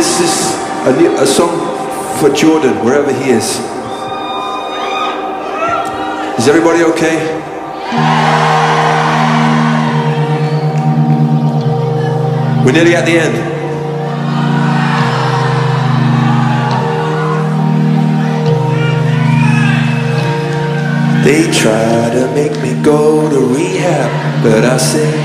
This is a song for Jordan, wherever he is. Is everybody okay? We're nearly at the end. They try to make me go to rehab, but I say no.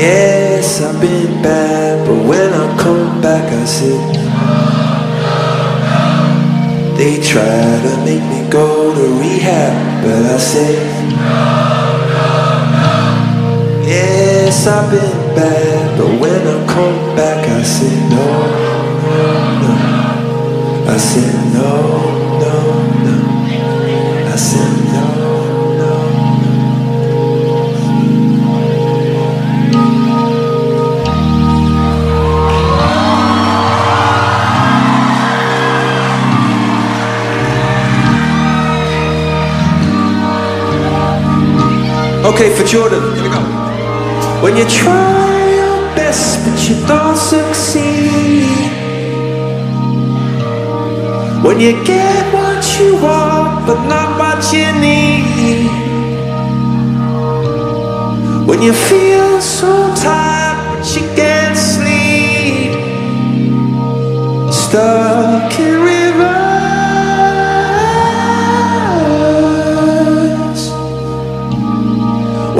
Yes, I've been bad, but when I come back I say no. They try to make me go to rehab, but I say no. Yes, I've been bad, but when I come back I say no, no, no. I say no. Okay, for Jordan, here we go. When you try your best but you don't succeed, when you get what you want but not what you need, when you feel so tired but you can't sleep, stuck in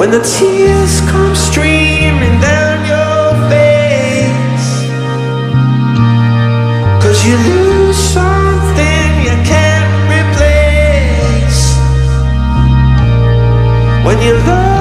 when the tears come streaming down your face, 'cause you lose something you can't replace. When you love